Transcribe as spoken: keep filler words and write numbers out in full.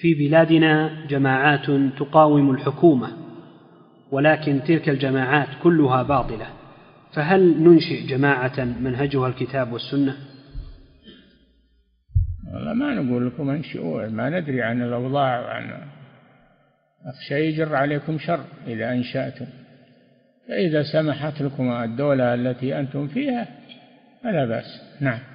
في بلادنا جماعات تقاوم الحكومة، ولكن تلك الجماعات كلها باطلة، فهل ننشئ جماعة منهجها الكتاب والسنة؟ والله ما نقول لكم انشئوا، ما ندري عن الأوضاع وعن أخشى يجر عليكم شر إذا أنشأتم، فإذا سمحت لكم الدولة التي أنتم فيها فلا بأس. نعم.